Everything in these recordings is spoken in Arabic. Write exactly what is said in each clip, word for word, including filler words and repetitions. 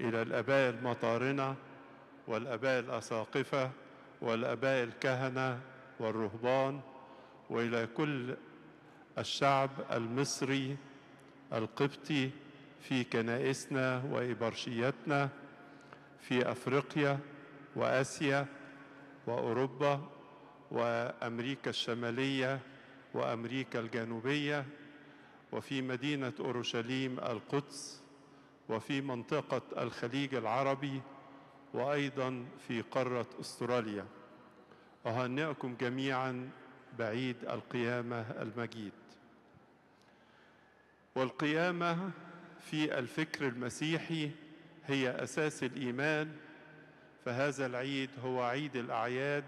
إلى الآباء المطارنة والآباء الأساقفة والآباء الكهنة والرهبان، وإلى كل الشعب المصري القبطي في كنائسنا وإبرشياتنا في أفريقيا وآسيا وأوروبا وأمريكا الشمالية وأمريكا الجنوبية، وفي مدينة أورشليم القدس، وفي منطقة الخليج العربي، وأيضا في قارة أستراليا. أهنئكم جميعا بعيد القيامة المجيد. والقيامة في الفكر المسيحي هي أساس الإيمان، فهذا العيد هو عيد الأعياد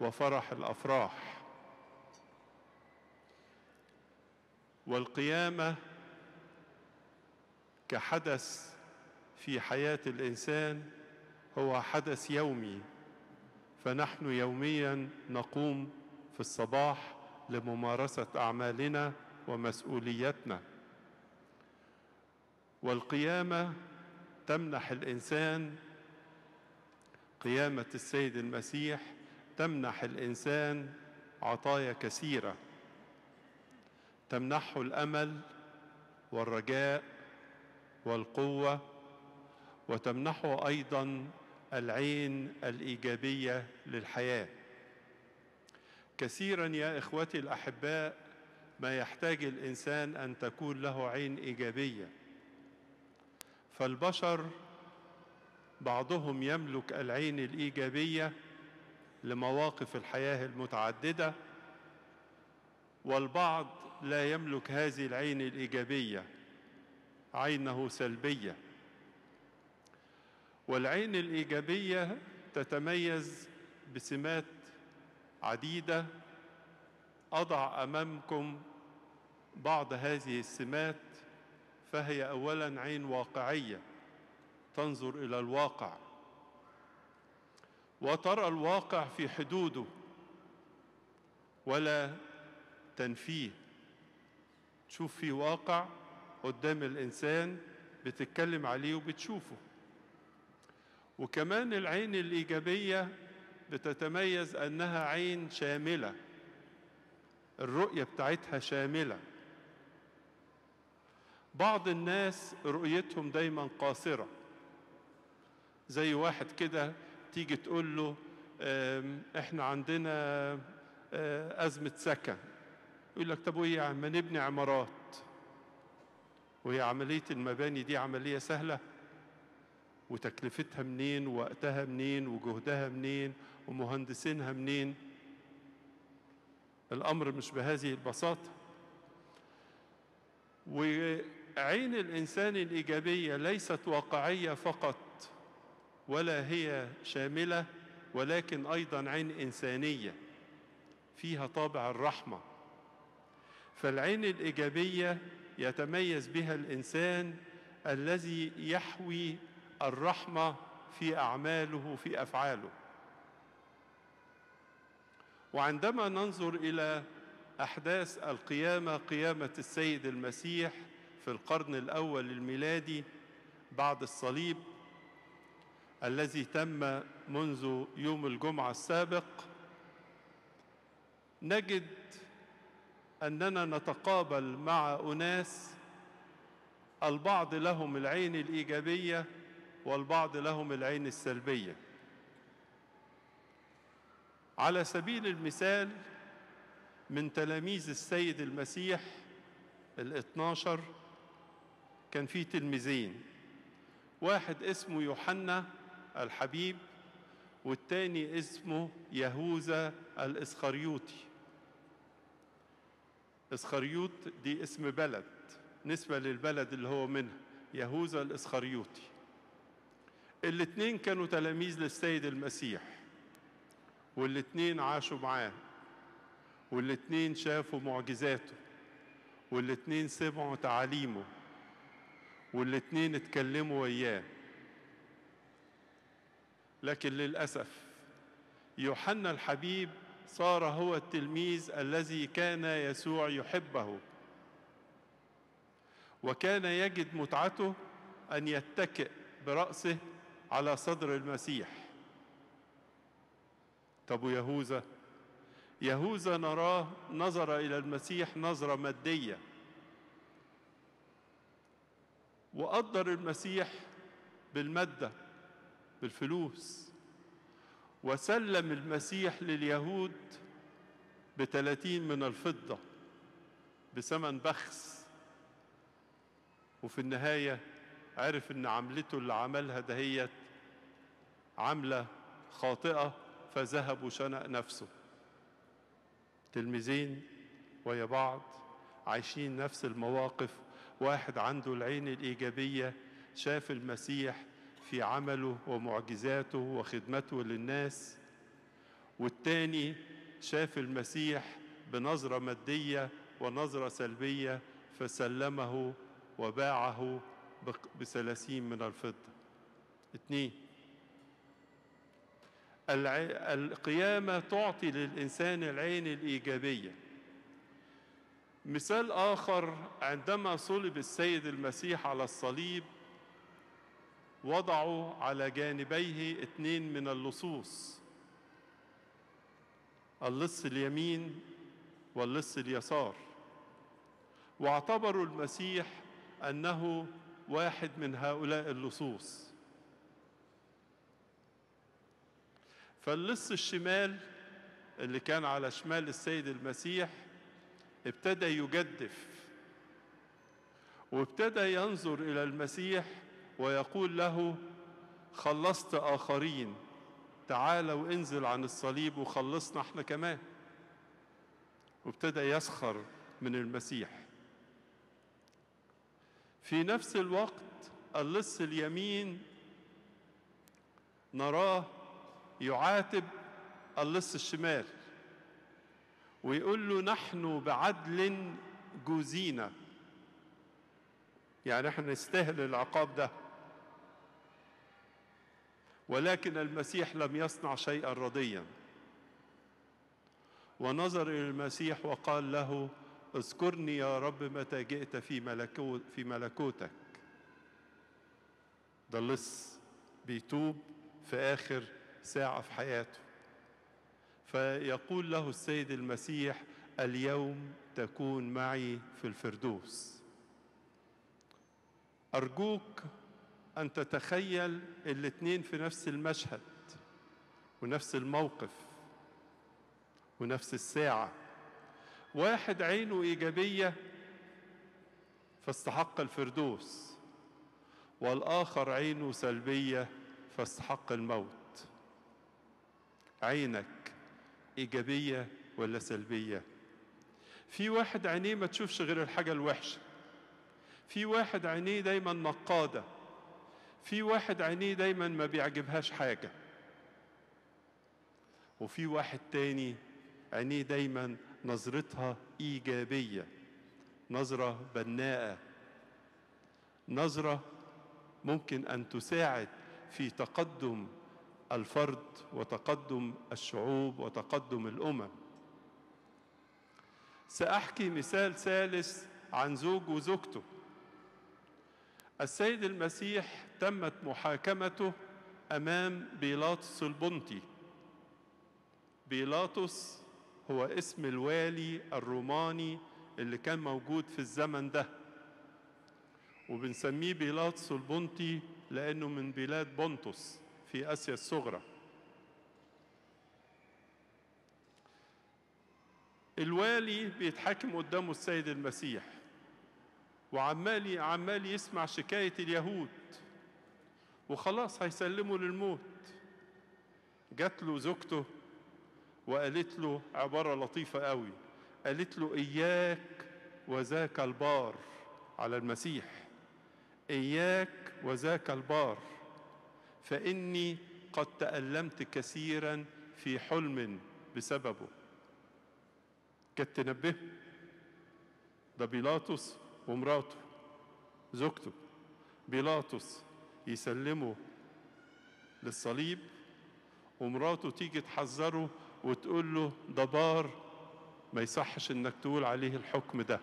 وفرح الأفراح. والقيامة كحدث في حياة الإنسان هو حدث يومي، فنحن يوميا نقوم في الصباح لممارسة أعمالنا ومسؤوليتنا. والقيامة تمنح الإنسان، قيامة السيد المسيح تمنح الإنسان عطايا كثيرة، تمنحه الأمل والرجاء والقوة، وتمنحه أيضا العين الإيجابية للحياة. كثيرا يا إخوتي الأحباء ما يحتاج الإنسان أن تكون له عين إيجابية، فالبشر بعضهم يملك العين الإيجابية لمواقف الحياة المتعددة، والبعض لا يملك هذه العين الإيجابية، عينه سلبية. والعين الإيجابية تتميز بسمات عديدة، أضع أمامكم بعض هذه السمات. فهي أولاً عين واقعية، تنظر إلى الواقع وترى الواقع في حدوده ولا تنفيه. تشوف في واقع قدام الإنسان بتتكلم عليه وبتشوفه. وكمان العين الإيجابية بتتميز أنها عين شاملة، الرؤية بتاعتها شاملة. بعض الناس رؤيتهم دايما قاصرة، زي واحد كده تيجي تقول له احنا عندنا أزمة سكن، يقول لك طب وإيه ما نبني عمارات، وهي عملية المباني دي عملية سهلة، وتكلفتها منين ووقتها منين وجهدها منين ومهندسينها منين؟ الأمر مش بهذه البساطة. وعين الإنسان الإيجابية ليست واقعية فقط ولا هي شاملة، ولكن أيضا عين إنسانية فيها طابع الرحمة. فالعين الإيجابية يتميز بها الإنسان الذي يحوي الرحمة في أعماله في أفعاله. وعندما ننظر إلى أحداث القيامة، قيامة السيد المسيح في القرن الأول الميلادي بعد الصليب الذي تم منذ يوم الجمعة السابق، نجد أننا نتقابل مع أناس البعض لهم العين الإيجابية والبعض لهم العين السلبية. على سبيل المثال من تلاميذ السيد المسيح الاثناشر كان في تلميذين، واحد اسمه يوحنا الحبيب والتاني اسمه يهوذا الإسخريوطي. إسخريوط دي اسم بلد نسبة للبلد اللي هو منها، يهوذا الإسخريوطي. الاثنين كانوا تلاميذ للسيد المسيح، والاثنين عاشوا معاه، والاثنين شافوا معجزاته، والاثنين سمعوا تعاليمه، والاثنين اتكلموا وياه. لكن للأسف يوحنا الحبيب صار هو التلميذ الذي كان يسوع يحبه، وكان يجد متعته أن يتكئ برأسه على صدر المسيح. طب ويهوذا؟ يهوذا نراه نظر إلى المسيح نظرة مادية، وقدر المسيح بالمادة بالفلوس، وسلم المسيح لليهود بثلاثين من الفضة بثمن بخس، وفي النهاية عرف إن عملته اللي عملها دهيت عملة خاطئة، فذهب وشنق نفسه. تلميذين ويا بعض عايشين نفس المواقف، واحد عنده العين الإيجابية، شاف المسيح في عمله ومعجزاته وخدمته للناس، والتاني شاف المسيح بنظرة مادية ونظرة سلبية فسلمه وباعه بثلاثين من الفضة. اتنين، القيامة تعطي للإنسان العين الإيجابية. مثال آخر، عندما صلب السيد المسيح على الصليب وضعوا على جانبيه اتنين من اللصوص، اللص اليمين واللص اليسار، واعتبروا المسيح أنه واحد من هؤلاء اللصوص. فاللص الشمال اللي كان على شمال السيد المسيح ابتدى يجدف، وابتدى ينظر إلى المسيح ويقول له: خلصت آخرين، تعال وانزل عن الصليب وخلصنا احنا كمان. وابتدى يسخر من المسيح. في نفس الوقت اللص اليمين نراه يعاتب اللص الشمال ويقول له: نحن بعدل جوزينا، يعني احنا نستاهل العقاب ده. ولكن المسيح لم يصنع شيئا رديا، ونظر إلى المسيح وقال له: اذكرني يا رب متى جئت في ملكو في ملكوتك. ده اللص بيتوب في آخر ساعة في حياته، فيقول له السيد المسيح: اليوم تكون معي في الفردوس. أرجوك أن تتخيل الاتنين في نفس المشهد ونفس الموقف ونفس الساعة، واحد عينه إيجابية فاستحق الفردوس، والآخر عينه سلبية فاستحق الموت. عينك إيجابية ولا سلبية؟ في واحد عينيه ما تشوفش غير الحاجة الوحشة، في واحد عينيه دايما نقادة، في واحد عينيه دايما ما بيعجبهاش حاجة، وفي واحد تاني عينيه دايما نظرتها إيجابية، نظرة بناءة، نظرة ممكن أن تساعد في تقدم الفرد وتقدم الشعوب وتقدم الأمم. سأحكي مثال ثالث عن زوج وزوجته. السيد المسيح تمت محاكمته أمام بيلاطس البنطي. بيلاطس هو اسم الوالي الروماني اللي كان موجود في الزمن ده، وبنسميه بيلاطس البنطي لأنه من بلاد بنطس في آسيا الصغرى. الوالي بيتحاكم قدامه السيد المسيح، وعمال عمال يسمع شكاية اليهود، وخلاص هيسلموا للموت. جات له زوجته وقالت له عبارة لطيفة قوي، قالت له: إياك وذاك البار. على المسيح: إياك وذاك البار، فإني قد تألمت كثيرا في حلم بسببه. كانت تنبهه، ده بيلاطس ومراته زوجته. بيلاطس يسلمه للصليب، ومراته تيجي تحذره وتقول له: ده بار، ما يصحش انك تقول عليه الحكم ده.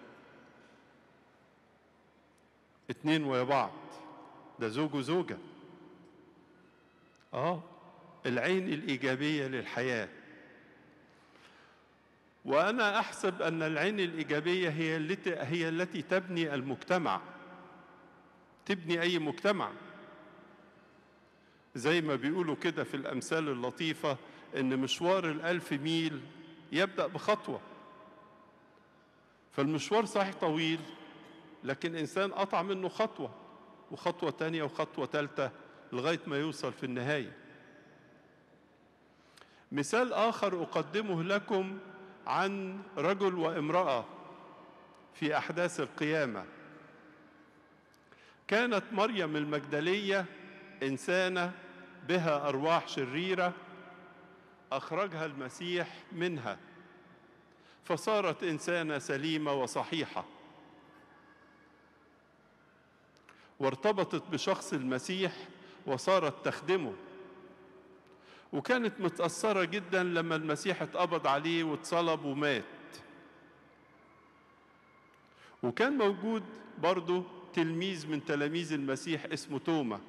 اتنين ويا بعض، ده زوج وزوجة، اه العين الإيجابية للحياة. وأنا أحسب أن العين الإيجابية هي التي هي التي تبني المجتمع، تبني أي مجتمع. زي ما بيقولوا كده في الأمثال اللطيفة إن مشوار الألف ميل يبدأ بخطوة. فالمشوار صحيح طويل، لكن إنسان قطع منه خطوة وخطوة تانية وخطوة تالتة لغاية ما يوصل في النهاية. مثال آخر أقدمه لكم عن رجل وامرأة في أحداث القيامة. كانت مريم المجدلية إنسانة بها أرواح شريرة أخرجها المسيح منها، فصارت إنسانة سليمة وصحيحة، وارتبطت بشخص المسيح وصارت تخدمه، وكانت متأثرة جدا لما المسيح اتقبض عليه واتصلب ومات. وكان موجود برضه تلميذ من تلاميذ المسيح اسمه توما،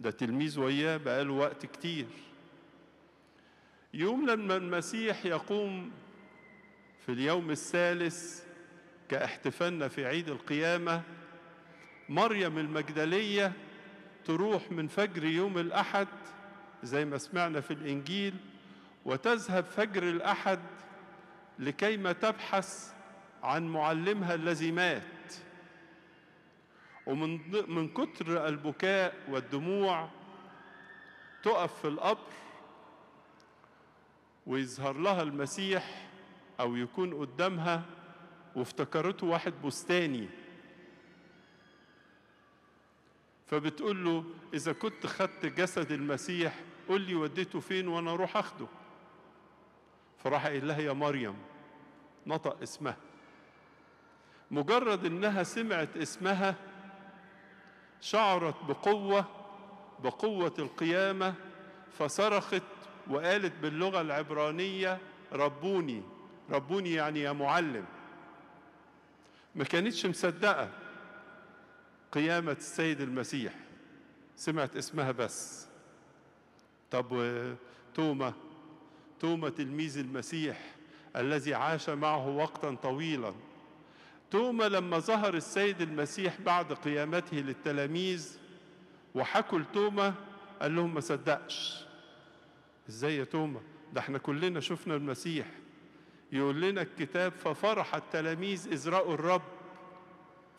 ده تلميذ وياه بقاله وقت كتير. يوم لما المسيح يقوم في اليوم الثالث كاحتفالنا في عيد القيامة، مريم المجدلية تروح من فجر يوم الأحد زي ما سمعنا في الإنجيل، وتذهب فجر الأحد لكيما تبحث عن معلمها الذي مات. ومن من كتر البكاء والدموع تقف في القبر، ويظهر لها المسيح أو يكون قدامها، وافتكرته واحد بستاني. فبتقول له إذا كنت خدت جسد المسيح قل لي وديته فين وأنا أروح أخده. فراح قال لها يا مريم، نطق اسمها. مجرد إنها سمعت اسمها شعرت بقوة بقوة القيامة، فصرخت وقالت باللغة العبرانية ربوني. ربوني يعني يا معلم. ما كانتش مصدقة قيامة السيد المسيح، سمعت اسمها بس. طب توما توما تلميذ المسيح الذي عاش معه وقتا طويلا، توما لما ظهر السيد المسيح بعد قيامته للتلاميذ وحكوا لتوما قال لهم ما صدقش. ازاي يا توما؟ ده احنا كلنا شفنا المسيح. يقول لنا الكتاب ففرح التلاميذ إذ رأوا الرب.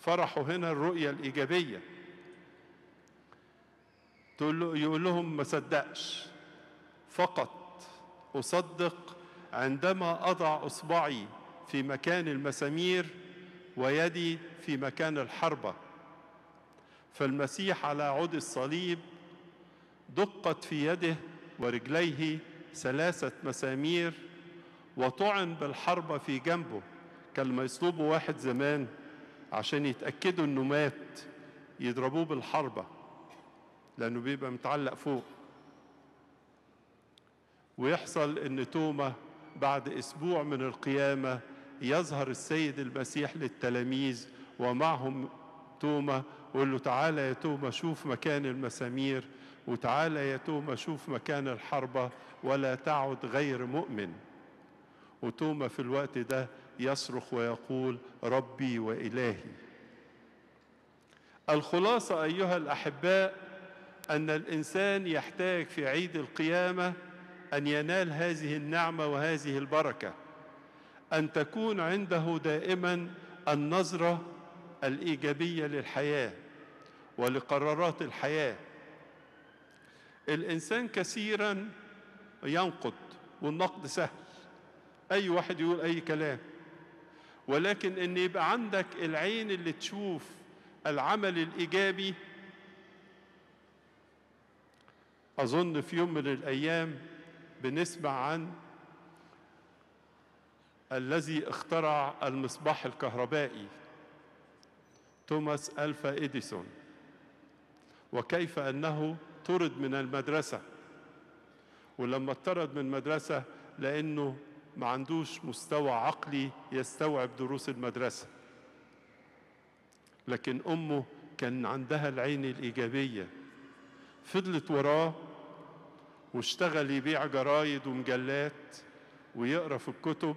فرحوا هنا الرؤية الإيجابية. يقول لهم ما صدقش، فقط أصدق عندما أضع إصبعي في مكان المسامير ويدي في مكان الحربة. فالمسيح على عود الصليب دقت في يده ورجليه ثلاثة مسامير، وطعن بالحربة في جنبه. كان لما يصلبوا واحد زمان عشان يتأكدوا إنه مات يضربوه بالحربة لأنه بيبقى متعلق فوق. ويحصل إن توما بعد أسبوع من القيامة يظهر السيد المسيح للتلاميذ ومعهم توما، ويقول له تعالى يا توما شوف مكان المسامير، وتعالى يا توما شوف مكان الحربة، ولا تعد غير مؤمن. وتوما في الوقت ده يصرخ ويقول ربي وإلهي. الخلاصة أيها الأحباء أن الإنسان يحتاج في عيد القيامة أن ينال هذه النعمة وهذه البركة، أن تكون عنده دائما النظرة الإيجابية للحياة ولقرارات الحياة. الإنسان كثيرا ينقد، والنقد سهل، أي واحد يقول أي كلام. ولكن إن يبقى عندك العين اللي تشوف العمل الإيجابي، أظن في يوم من الأيام بنسمع عن الذي اخترع المصباح الكهربائي توماس الفا ايديسون، وكيف أنه طرد من المدرسة. ولما اطرد من المدرسة لأنه ما عندوش مستوى عقلي يستوعب دروس المدرسة، لكن أمه كان عندها العين الإيجابية فضلت وراه واشتغل يبيع جرايد ومجلات ويقرا في الكتب،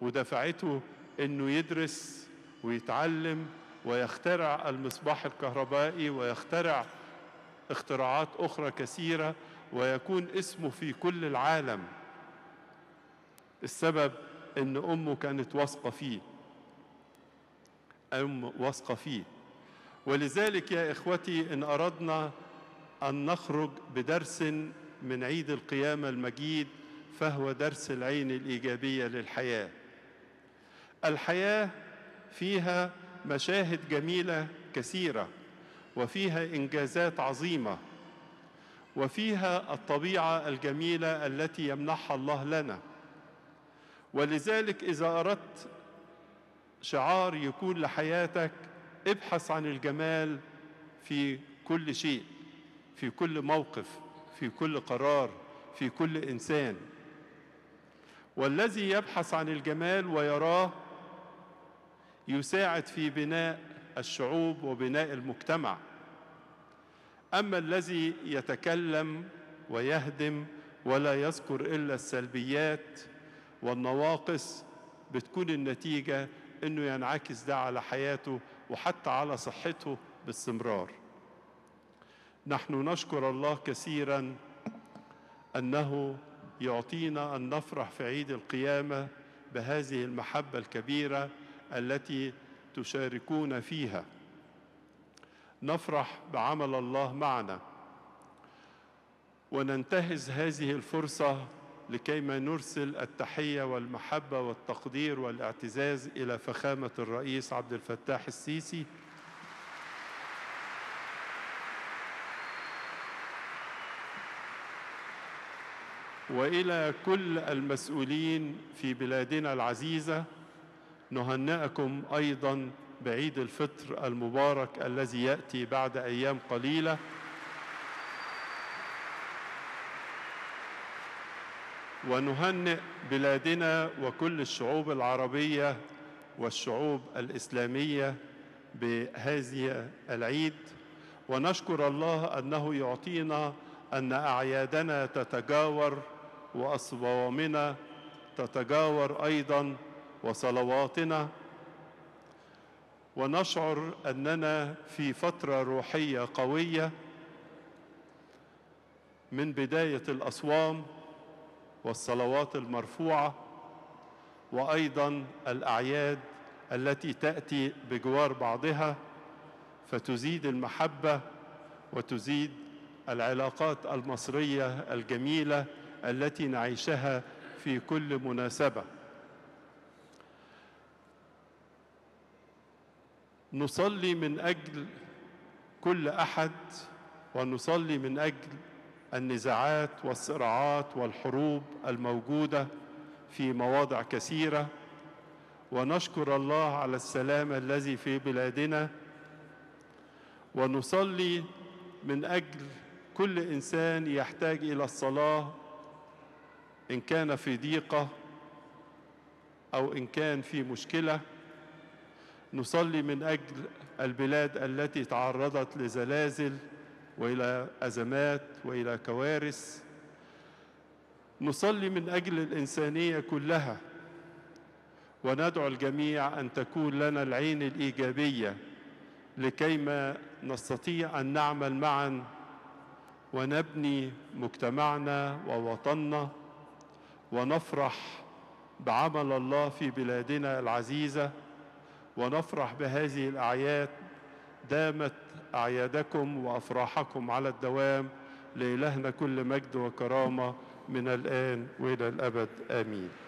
ودفعته انه يدرس ويتعلم ويخترع المصباح الكهربائي ويخترع اختراعات اخرى كثيره ويكون اسمه في كل العالم. السبب ان امه كانت واثقه فيه، ام واثقه فيه. ولذلك يا اخوتي ان اردنا ان نخرج بدرس من عيد القيامه المجيد فهو درس العين الايجابيه للحياه. الحياه فيها مشاهد جميله كثيره وفيها انجازات عظيمه وفيها الطبيعه الجميله التي يمنحها الله لنا. ولذلك إذا أردت شعار يكون لحياتك ابحث عن الجمال في كل شيء، في كل موقف، في كل قرار، في كل إنسان. والذي يبحث عن الجمال ويراه يساعد في بناء الشعوب وبناء المجتمع. أما الذي يتكلم ويهدم ولا يذكر إلا السلبيات والنواقص بتكون النتيجة إنه ينعكس ده على حياته وحتى على صحته باستمرار. نحن نشكر الله كثيرا أنه يعطينا أن نفرح في عيد القيامة بهذه المحبة الكبيرة التي تشاركون فيها. نفرح بعمل الله معنا وننتهز هذه الفرصة لكي ما نرسل التحية والمحبة والتقدير والاعتزاز إلى فخامة الرئيس عبد الفتاح السيسي وإلى كل المسؤولين في بلادنا العزيزة. نهنئكم أيضا بعيد الفطر المبارك الذي يأتي بعد أيام قليلة، ونهنئ بلادنا وكل الشعوب العربية والشعوب الإسلامية بهذه العيد، ونشكر الله أنه يعطينا أن أعيادنا تتجاور وأصوامنا تتجاور أيضا وصلواتنا، ونشعر أننا في فترة روحية قوية من بداية الأصوام والصلوات المرفوعة وأيضا الأعياد التي تأتي بجوار بعضها فتزيد المحبة وتزيد العلاقات المصرية الجميلة التي نعيشها في كل مناسبة. نصلي من أجل كل أحد ونصلي من أجل النزاعات والصراعات والحروب الموجودة في مواضع كثيرة، ونشكر الله على السلام الذي في بلادنا، ونصلي من أجل كل إنسان يحتاج إلى الصلاة إن كان في ضيقة أو إن كان في مشكلة. نصلي من أجل البلاد التي تعرضت لزلازل وإلى أزمات وإلى كوارث. نصلي من أجل الإنسانية كلها، وندعو الجميع أن تكون لنا العين الإيجابية لكيما نستطيع أن نعمل معا ونبني مجتمعنا ووطننا ونفرح بعمل الله في بلادنا العزيزة ونفرح بهذه الأعياد. دامت أعيادكم وأفراحكم على الدوام. لإلهنا كل مجد وكرامة من الآن وإلى الأبد. آمين.